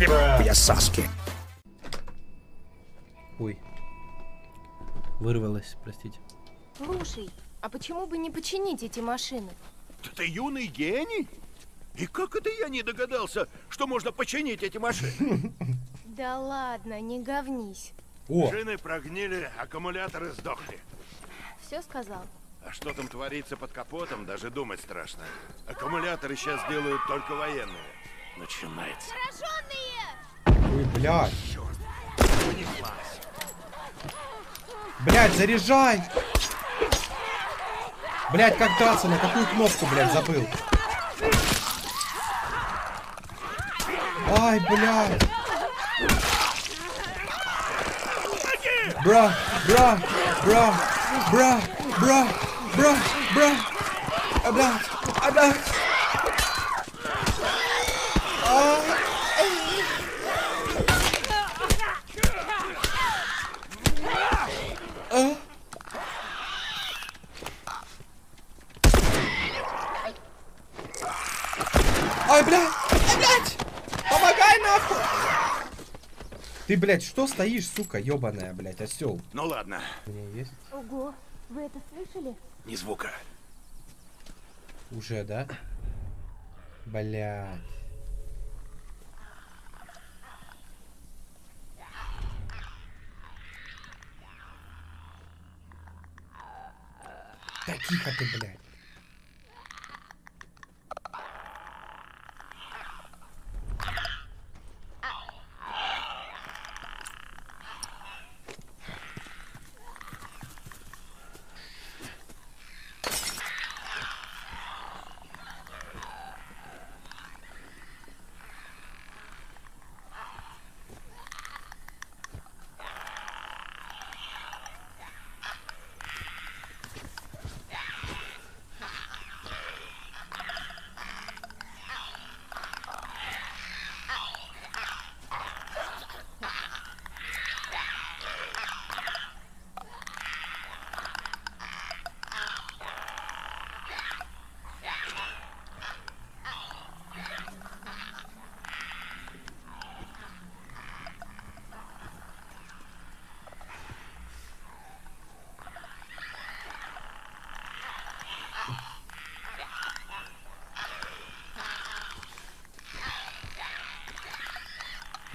Я Саски. Ой. Вырвалась, простите. Слушай, а почему бы не починить эти машины? Ты юный гений? И как это я не догадался, что можно починить эти машины? Да ладно, не говнись. Шины прогнили, аккумуляторы сдохли. Все сказал. А что там творится под капотом, даже думать страшно. Аккумуляторы сейчас делают только военные. Начинается. Зараженные! Ой, блядь. Блядь, заряжай! Блядь, как драться, на какую кнопку, блядь, забыл. Ай, блядь. Бра, бра, бра, бра, бра, бра, бра. Ада, ада. Ой, блядь! Блядь! Помогай нахуй! Ты, блядь, что стоишь, сука, ёбаная, блядь, осёл? Ну ладно. У меня есть? Ого, вы это слышали? Ни звука. Уже, да? Блядь. Да тихо ты, блядь.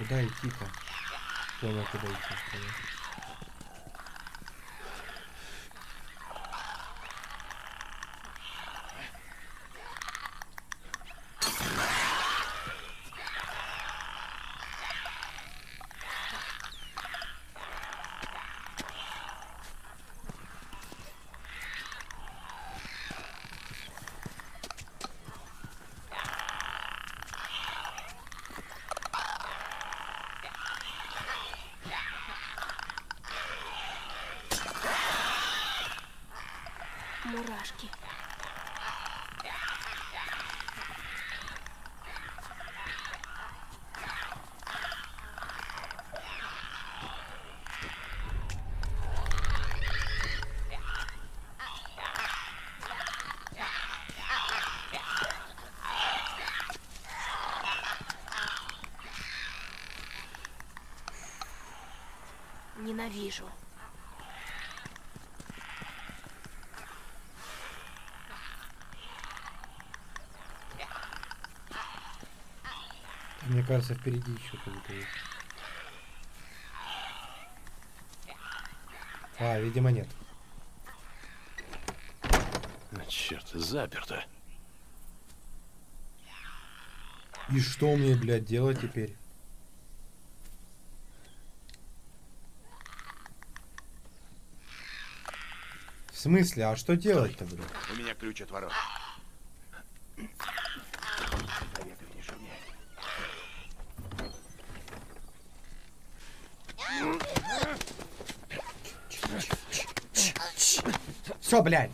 Куда идти-то? Куда идти? Мурашки. Ненавижу. Мне кажется, впереди еще кто-то есть. А, видимо, нет. А, черт, заперто. И что мне, блядь, делать теперь? В смысле? А что делать-то, блядь? У меня ключ от ворот. Все, блядь.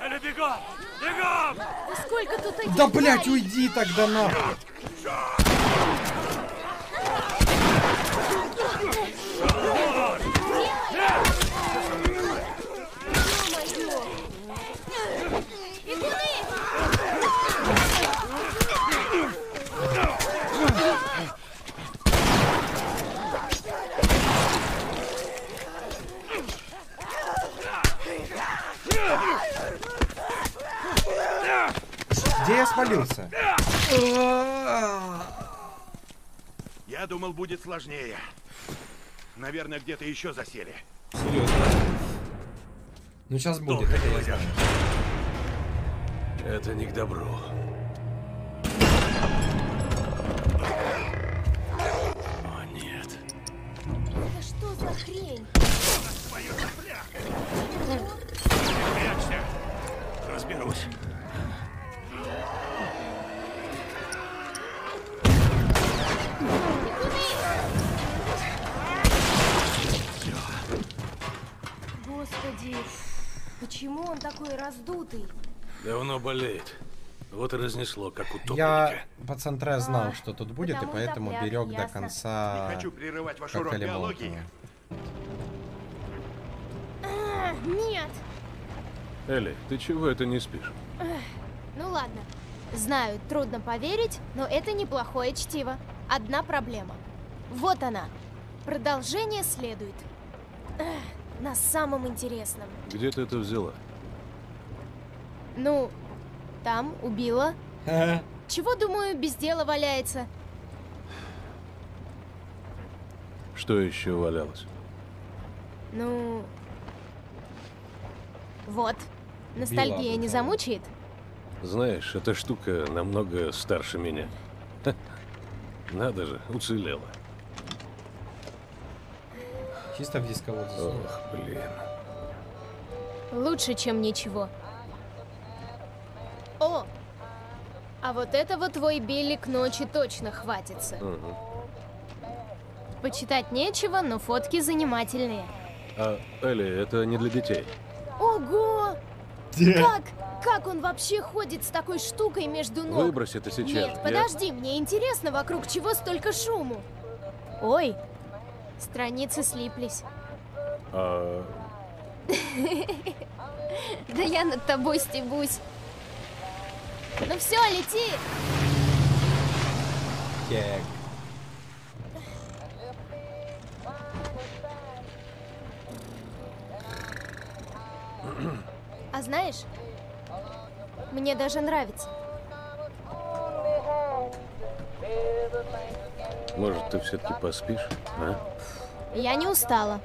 Элли, бегом! Бегом! Да сколько тут этих... Да, блядь, уйди тогда на... Где я свалился? Я думал, будет сложнее. Наверное, где-то еще засели. Серьезно? Ну сейчас будет. Это не к добру. О, нет. Это что за хрень? Прячься. Разберусь. Господи, почему он такой раздутый? Давно болеет. Вот и разнесло, как у топника. Я по центре знал, что тут будет, и поэтому берег до конца. Не хочу прерывать ваш урок биологии. Нет. Элли, ты чего это не спишь? Ну ладно. Знаю, трудно поверить, но это неплохое чтиво. Одна проблема. Вот она. Продолжение следует. На самом интересном. Где ты это взяла? Ну, там, убила. Чего, думаю, без дела валяется? Что еще валялось? Ну... Вот. Ностальгия не замучает? Знаешь, эта штука намного старше меня. Надо же, уцелела. Чисто в дисководе. Ох, блин. Лучше, чем ничего. О! А вот этого твой Билли к ночи точно хватится. Угу. Почитать нечего, но фотки занимательные. А, Элли, это не для детей. Ого! Как он вообще ходит с такой штукой между ног? Выбрось это сейчас. Нет, подожди, мне интересно, вокруг чего столько шуму. Ой, страницы слиплись. Да я над тобой стебусь. Ну все, лети! Так. А знаешь, мне даже нравится. Может, ты все-таки поспишь, а? Я не устала.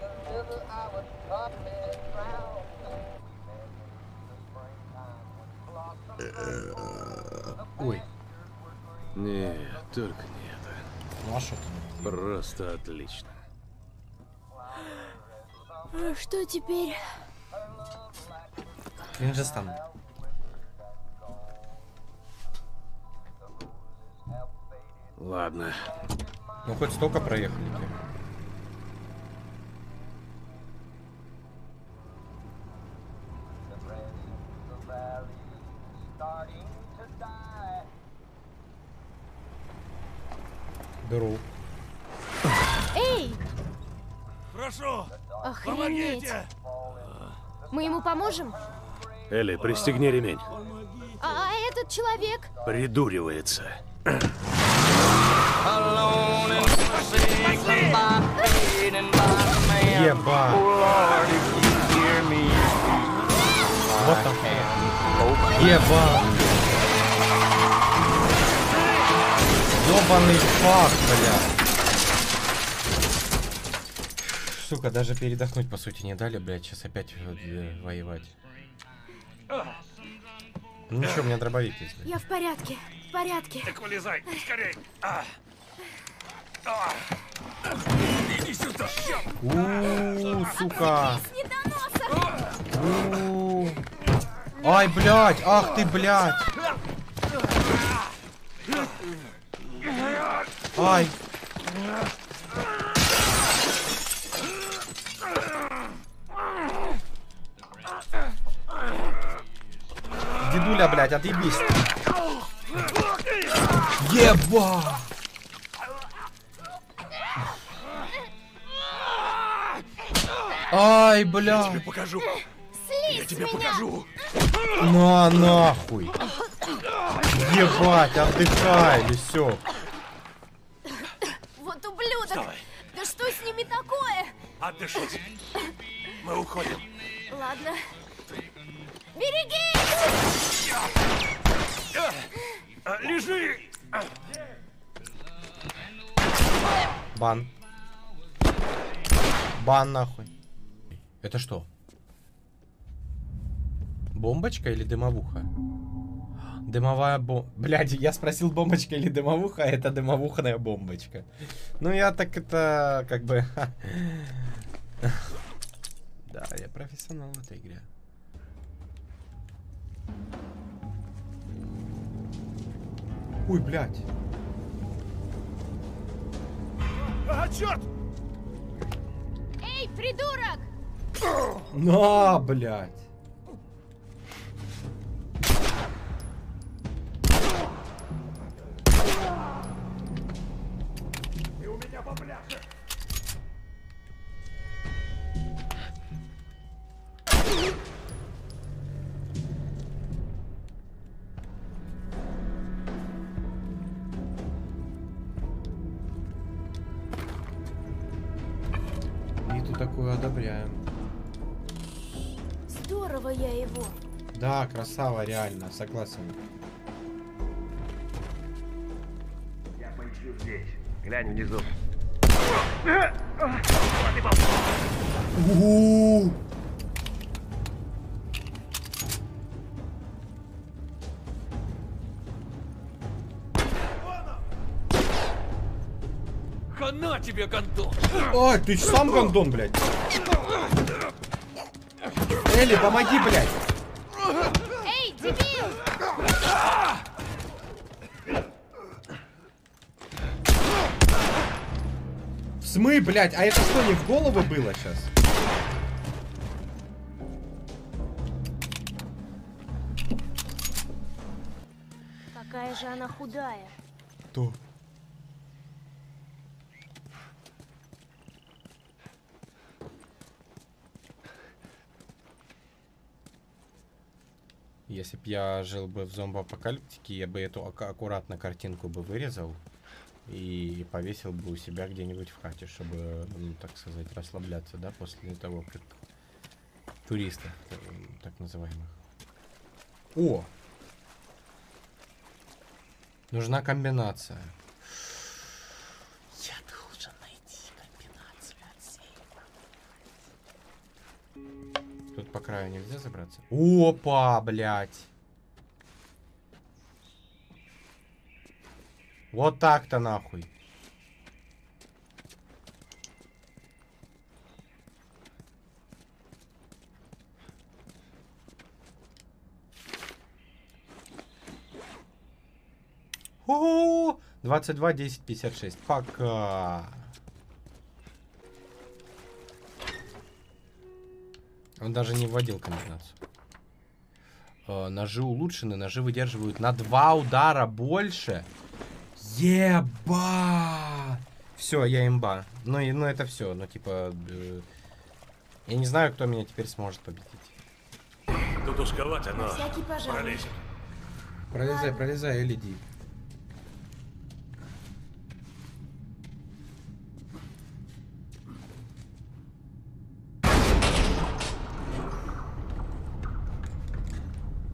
Ой. Нет, только не это. Маша. Просто отлично. А что теперь? Инжестан. Ладно. Ну хоть столько проехали. Беру. Эй! Прошу! Охренеть! Помогите! Мы ему поможем? Элли, пристегни ремень. А этот человек? Придуривается. Еба. Вот там. Еба. Ёбаный факт, блядь. Сука, даже передохнуть по сути не дали, блядь. Сейчас опять воевать. Ну что, у меня дробовик есть. Я в порядке, в порядке. Так вылезай, скорей. Иди сюда. Сука. Ай, блядь, ах ты, блядь. Ай. Дедуля, блядь, отъебись. Еба! Ай, блядь. Я тебе покажу. Я тебе покажу. На, нахуй. Ебать, отдыхай, лисёк. Вот ублюдок. Вставай. Да что с ними такое? Отдышись. Мы уходим. Ладно. Бежи! Бан. Бан нахуй. Это что? Бомбочка или дымовуха? Дымовая бомба. Блядь, я спросил, бомбочка или дымовуха, а это дымовухная бомбочка. Ну я так это как бы... Да, я профессионал в этой игре. Ой, блядь. А, черт! Эй, придурок! На, блядь. И у меня бабляха. Одобряем. Здорово я его. Да, красава, реально, согласен. Я поищу здесь. Глянь внизу. На тебе гондон. Ой, ты ж сам гондон, блядь. Элли, помоги, блядь. Эй, дебил! В смысле, блядь, а это что, не в голову было сейчас? Какая же она худая. Кто? Если бы я жил бы в зомбоапокалиптике, я бы эту аккуратно картинку бы вырезал и повесил бы у себя где-нибудь в хате, чтобы, ну, так сказать, расслабляться, да, после того, как туристов, так называемых. О! Нужна комбинация. Я должен найти комбинацию от сейфа. Тут по краю нельзя забраться. Опа, блядь. Вот так-то нахуй. О-о-о! 22, 10, 56. Пока. Он даже не вводил комбинацию. Ножи улучшены. Ножи выдерживают на 2 удара больше. Еба! Все, я имба. Ну это все. Ну, типа... я не знаю, кто меня теперь сможет победить. Тут узковато, но пролезет. Пролезай, пролезай, или иди.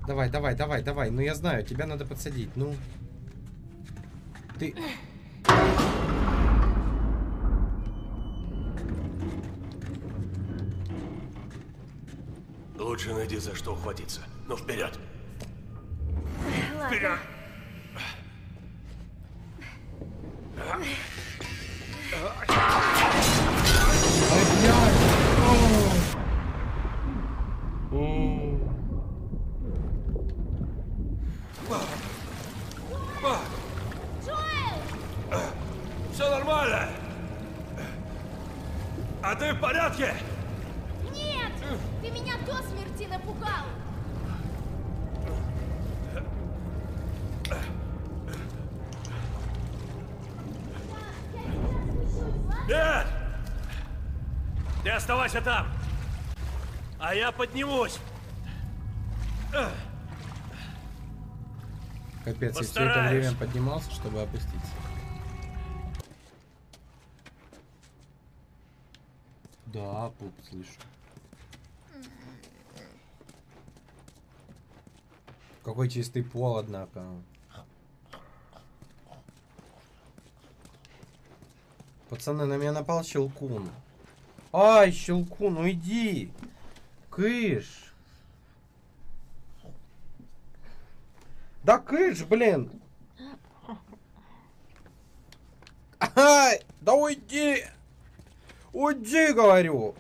Давай, давай, давай, давай. Ну я знаю, тебя надо подсадить. Ну. Ты. Лучше найди за что ухватиться. Ну вперед! Вперед! Оставайся там, а я поднимусь. Капец, я все это время поднимался, чтобы опуститься. Да, пуп, слышу. Какой чистый пол, однако. Пацаны, на меня напал щелкун. Ай, щелкун, уйди! Кыш! Да кыш, блин! Ай! Да уйди! Уйди, говорю!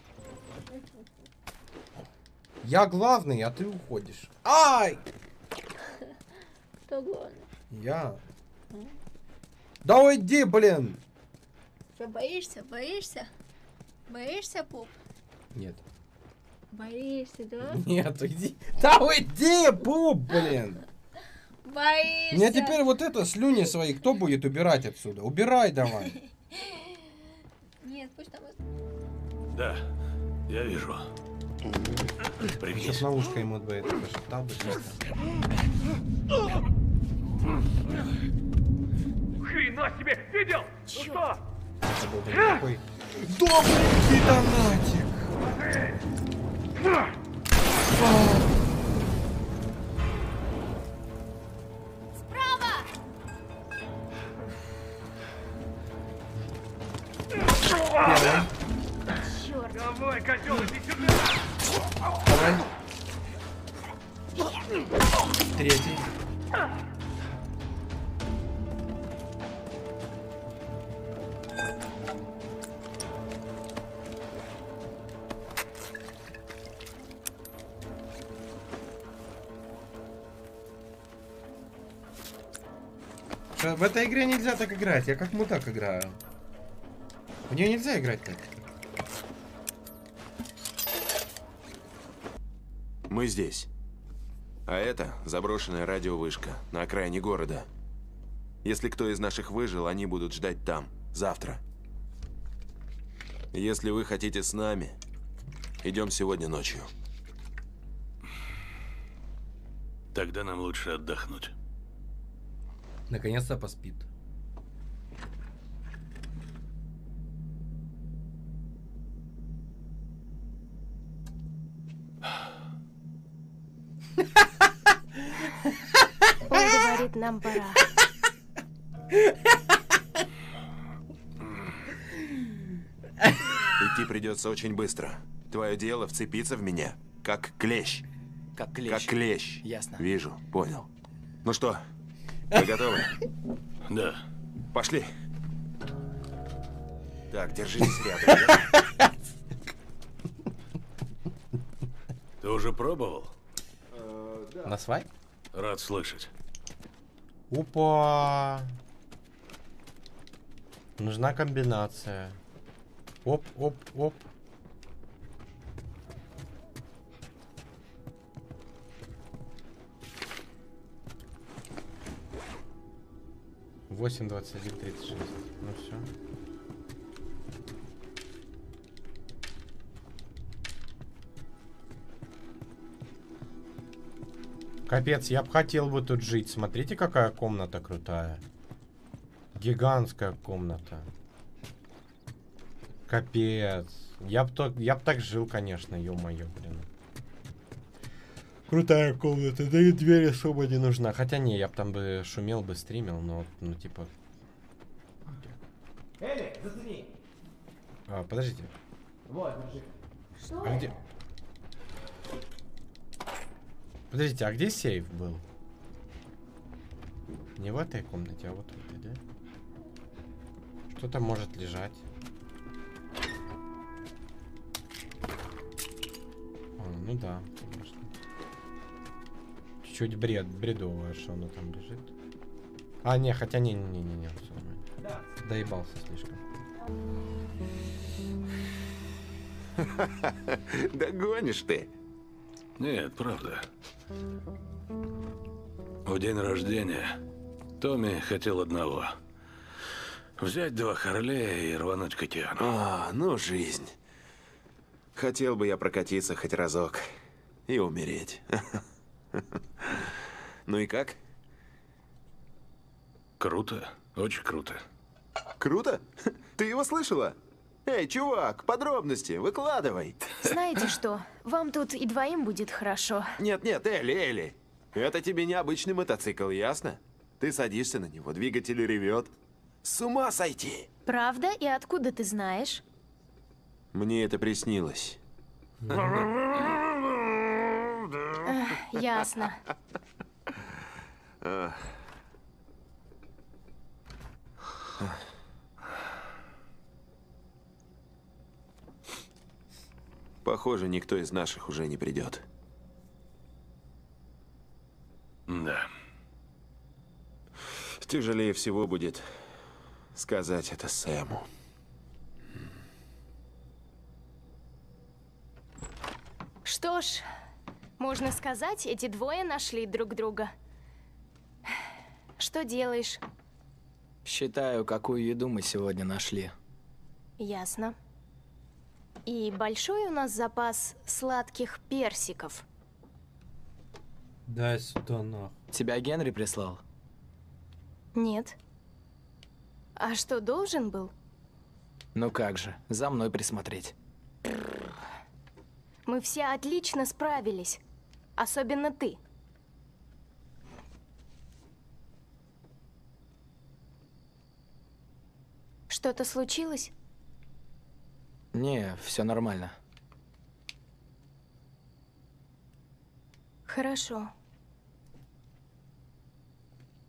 Я главный, а ты уходишь. Ай! Кто главный? Я. Да уйди, блин! Ты боишься? Боишься? Боишься, пуп? Нет. Боишься, да? Нет, уйди. Да уйди, пуп, блин! Боишься. Мне теперь вот это, слюни свои, кто будет убирать отсюда? Убирай давай. Нет, пусть там... Да, я вижу. Привет. Сейчас на ушко ему двоит. Хрена себе, видел? Ну что? Добрый донатик! Справа! Черт! Давай, козел, иди сюда! Давай. Третий. В этой игре нельзя так играть, я как мудак играю. В нее нельзя играть так. Мы здесь. А это заброшенная радиовышка на окраине города. Если кто из наших выжил, они будут ждать там, завтра. Если вы хотите с нами, идем сегодня ночью. Тогда нам лучше отдохнуть. Наконец-то поспит. Он говорит, нам пора. Идти придется очень быстро. Твое дело вцепиться в меня, как клещ. Как клещ. Как клещ. Ясно. Вижу, понял. Ну что? Вы готовы? Да. Пошли. Так, держитесь рядом. Да? Ты уже пробовал? Да. На свай? Рад слышать. Опа! Нужна комбинация. Оп, оп, оп. Восемь, 21, 36. Ну все. Капец, я бы хотел бы тут жить. Смотрите, какая комната крутая. Гигантская комната. Капец. Я б так жил, конечно, ё-моё, блин. Крутая комната, да и дверь особо не нужна. Хотя не, я бы там бы шумел, бы стримил, но, ну, типа... Элли, зацени! А, подождите. Вот, держи. Что? А где... Подождите, а где сейф был? Не в этой комнате, а вот в этой, да? Что-то может лежать. А, ну да, конечно. Чуть бредовое, что оно там лежит. А, не, хотя не, все нормально. Да. Доебался слишком. Догонишь ты? Нет, правда. В день рождения Томми хотел одного. Взять 2 Харлея и рвануть к океану. А, ну жизнь. Хотел бы я прокатиться хоть разок и умереть. Ну и как? Круто, очень круто. Круто? Ты его слышала? Эй, чувак, подробности выкладывай. Знаете что? Вам тут и двоим будет хорошо. Нет, Элли. Это тебе необычный мотоцикл, ясно? Ты садишься на него, двигатель ревет. С ума сойти! Правда? И откуда ты знаешь? Мне это приснилось. Ясно. Похоже, никто из наших уже не придет. Да. Тяжелее всего будет сказать это Сэму. Что ж, можно сказать, эти двое нашли друг друга. Что делаешь? Считаю, какую еду мы сегодня нашли. Ясно. И большой у нас запас сладких персиков. Дай сюда нах. Тебя Генри прислал? Нет. А что, должен был? Ну как же, за мной присмотреть. Мы все отлично справились. Особенно ты. Что-то случилось? Не, все нормально. Хорошо.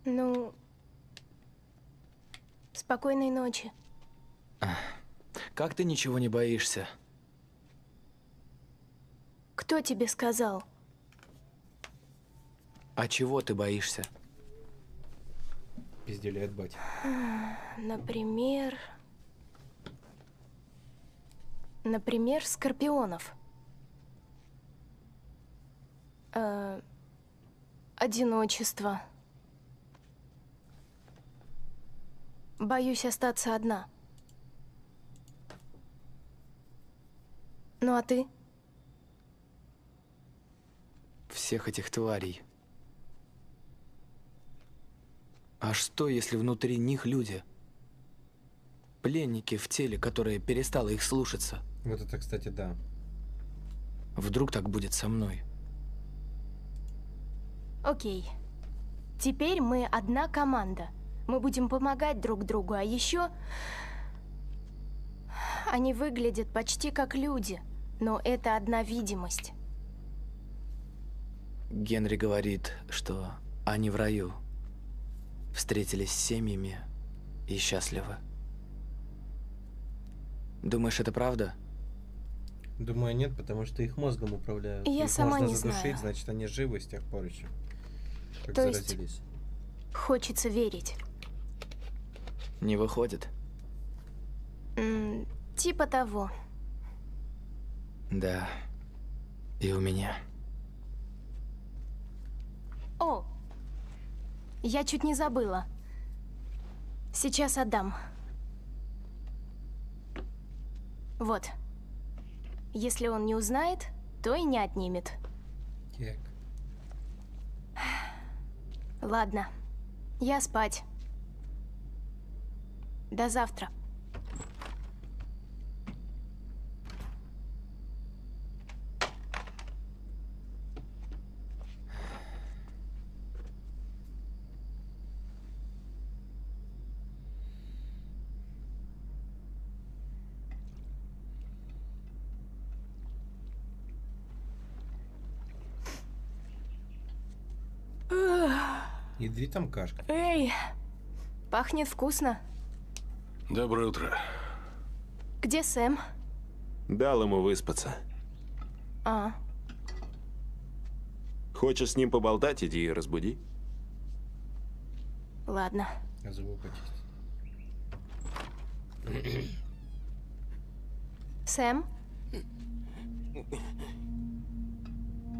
Ну... Спокойной ночи. Как ты ничего не боишься? Кто тебе сказал? А чего ты боишься? Пизделяет батя. Например... Например, скорпионов. Одиночество. Боюсь остаться одна. Ну а ты? Всех этих тварей. А что, если внутри них люди? Пленники в теле, которое перестало их слушаться. Вот это, кстати, да. Вдруг так будет со мной. Окей. Теперь мы одна команда. Мы будем помогать друг другу, а еще они выглядят почти как люди, но это одна видимость. Генри говорит, что они в раю, встретились с семьями и счастливы. Думаешь, это правда? Думаю, нет, потому что их мозгом управляют. Я их сама не задушить, знаю. Значит, они живы с тех пор еще. Как то заразились. Есть, хочется верить. Не выходит? Типа того. Да. И у меня. О! Я чуть не забыла. Сейчас отдам. Вот. Если он не узнает, то и не отнимет. Кек. Ладно. Я спать. До завтра. Иди там кашка. Эй, пахнет вкусно. Доброе утро. Где Сэм? Дал ему выспаться. А. Хочешь с ним поболтать, иди и разбуди. Ладно. Я зубы почистил. Сэм?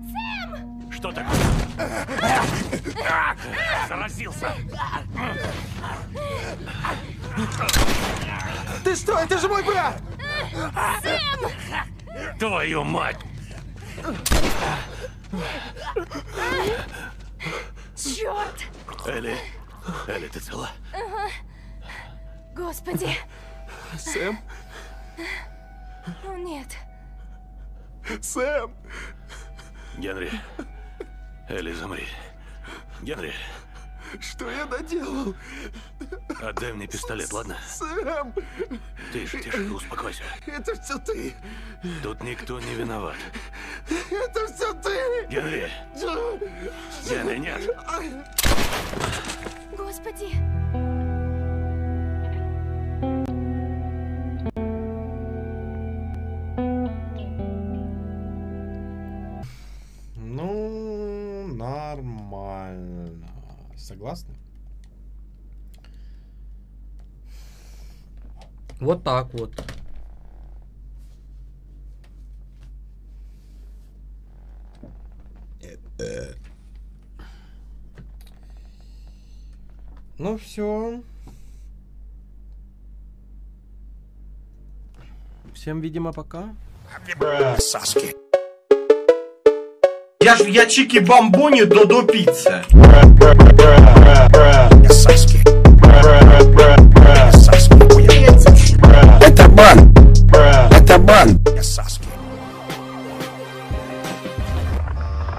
Сэм! Что такое? Заразился! Ты что? Это же мой брат! Сэм! Твою мать! Черт! Элли, Элли, ты цела? Ага. Господи! Сэм? О, нет. Сэм! Генри, Элли, замри. Генри, Что я доделал? Отдай мне пистолет, ладно? Сэм! Тише, успокойся. Это все ты. Тут никто не виноват. Это все ты! Генри! Генри, нет! Господи! Ну, нормально. Согласны? Вот так вот. Ну все. Всем, видимо, пока. Сашки. Я чики бомбони до пицца. Сашки.